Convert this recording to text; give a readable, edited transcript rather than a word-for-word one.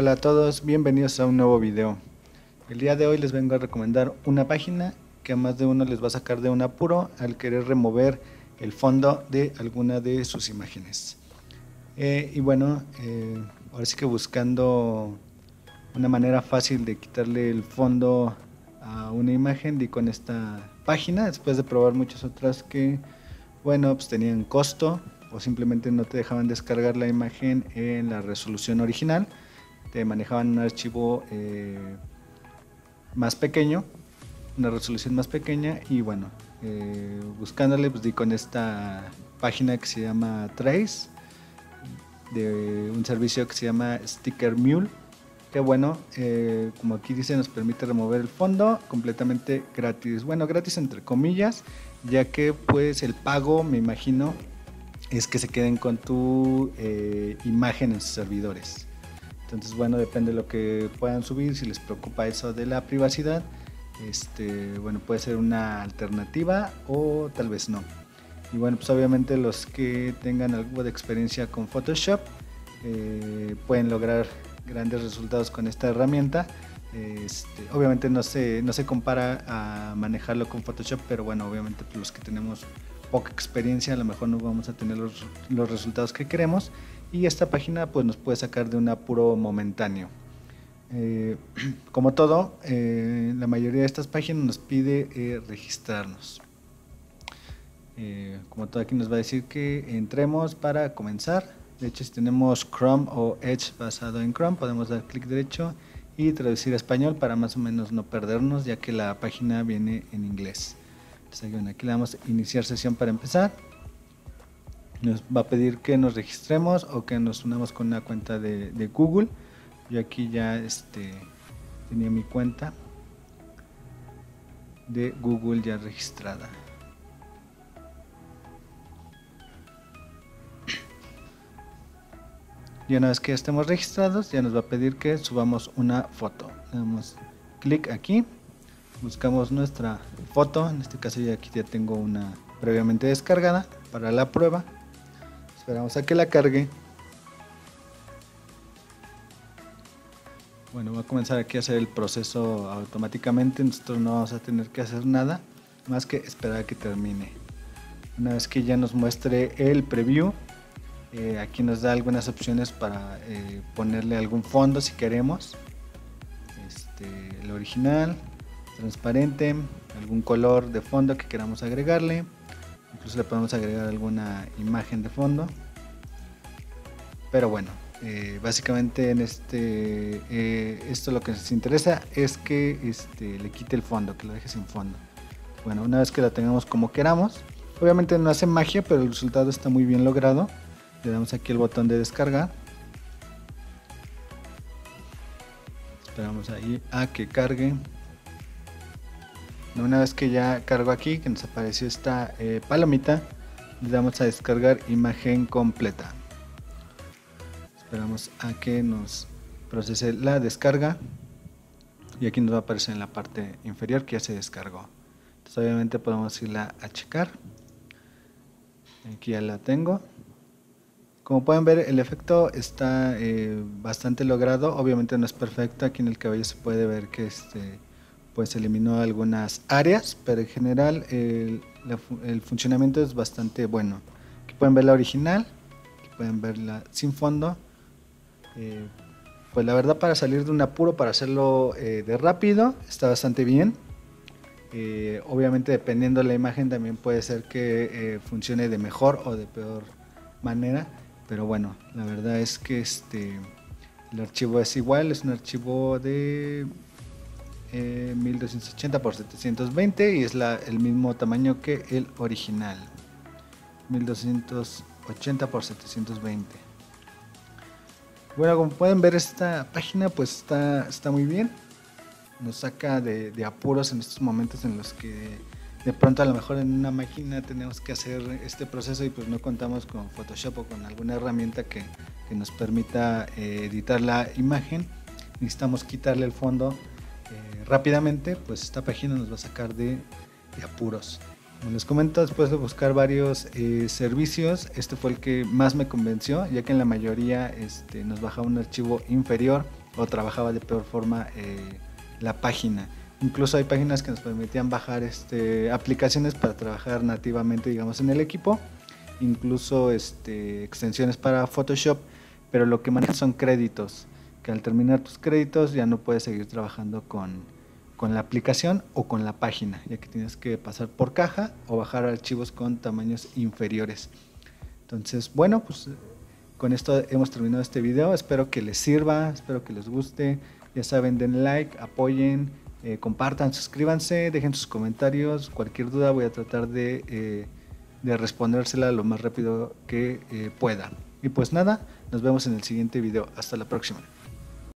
Hola a todos, bienvenidos a un nuevo video. El día de hoy les vengo a recomendar una página que a más de uno les va a sacar de un apuro al querer remover el fondo de alguna de sus imágenes. Ahora sí que buscando una manera fácil de quitarle el fondo a una imagen, di con esta página después de probar muchas otras que, bueno, pues tenían costo o simplemente no te dejaban descargar la imagen en la resolución original, te manejaban un archivo más pequeño, una resolución más pequeña. Y bueno, buscándole, pues di con esta página que se llama Trace, de un servicio que se llama Sticker Mule, que bueno, como aquí dice, nos permite remover el fondo completamente gratis. Bueno, gratis entre comillas, ya que pues el pago, me imagino, es que se queden con tu imagen en sus servidores. Entonces bueno, depende de lo que puedan subir, si les preocupa eso de la privacidad. Bueno, puede ser una alternativa o tal vez no. Y bueno, pues obviamente los que tengan algo de experiencia con Photoshop pueden lograr grandes resultados con esta herramienta. Obviamente no se compara a manejarlo con Photoshop, pero bueno, obviamente pues los que tenemos poca experiencia a lo mejor no vamos a tener los resultados que queremos, y esta página pues nos puede sacar de un apuro momentáneo. Como todo, la mayoría de estas páginas nos pide registrarnos. Como todo, aquí nos va a decir que entremos para comenzar. De hecho, si tenemos Chrome o Edge basado en Chrome, podemos dar clic derecho y traducir a español para más o menos no perdernos, ya que la página viene en inglés. Entonces, bueno, aquí le damos iniciar sesión para empezar. Nos va a pedir que nos registremos o que nos unamos con una cuenta de Google. Yo aquí ya tenía mi cuenta de Google ya registrada. Y una vez que estemos registrados, ya nos va a pedir que subamos una foto. Le damos clic aquí, buscamos nuestra foto. En este caso yo aquí ya tengo una previamente descargada para la prueba. Esperamos a que la cargue. Bueno, va a comenzar aquí a hacer el proceso automáticamente. Nosotros no vamos a tener que hacer nada más que esperar a que termine. Una vez que ya nos muestre el preview, aquí nos da algunas opciones para ponerle algún fondo si queremos. El original, transparente, algún color de fondo que queramos agregarle. Incluso le podemos agregar alguna imagen de fondo. Pero bueno, básicamente en esto lo que nos interesa es que le quite el fondo, que lo deje sin fondo. Bueno, una vez que la tengamos como queramos, obviamente no hace magia, pero el resultado está muy bien logrado. Le damos aquí el botón de descargar, esperamos ahí a que cargue. Una vez que ya cargo aquí, que nos apareció esta palomita, le damos a descargar imagen completa. Esperamos a que nos procese la descarga, y aquí nos va a aparecer en la parte inferior que ya se descargó. Entonces obviamente podemos irla a checar. Aquí ya la tengo. Como pueden ver, el efecto está bastante logrado. Obviamente no es perfecto, aquí en el cabello se puede ver que pues eliminó algunas áreas, pero en general el funcionamiento es bastante bueno. Aquí pueden ver la original, aquí pueden verla sin fondo. Pues la verdad, para salir de un apuro, para hacerlo de rápido, está bastante bien. Obviamente dependiendo de la imagen también puede ser que funcione de mejor o de peor manera. Pero bueno, la verdad es que el archivo es igual, es un archivo de 1280 por 720, y es el mismo tamaño que el original, 1280 por 720. Bueno, como pueden ver, esta página pues está muy bien. Nos saca de apuros en estos momentos en los que de pronto a lo mejor en una máquina tenemos que hacer este proceso y pues no contamos con Photoshop o con alguna herramienta que nos permita editar la imagen. Necesitamos quitarle el fondo rápidamente, pues esta página nos va a sacar de apuros. Como les comento, después de buscar varios servicios, este fue el que más me convenció, ya que en la mayoría nos bajaba un archivo inferior o trabajaba de peor forma la página. Incluso hay páginas que nos permitían bajar aplicaciones para trabajar nativamente, digamos, en el equipo, incluso extensiones para Photoshop, pero lo que manejan son créditos, que al terminar tus créditos ya no puedes seguir trabajando con la aplicación o con la página, ya que tienes que pasar por caja o bajar archivos con tamaños inferiores. Entonces, bueno, pues con esto hemos terminado este video. Espero que les sirva, espero que les guste. Ya saben, den like, apoyen, compartan, suscríbanse, dejen sus comentarios. Cualquier duda voy a tratar de respondérsela lo más rápido que pueda. Y pues nada, nos vemos en el siguiente video. Hasta la próxima.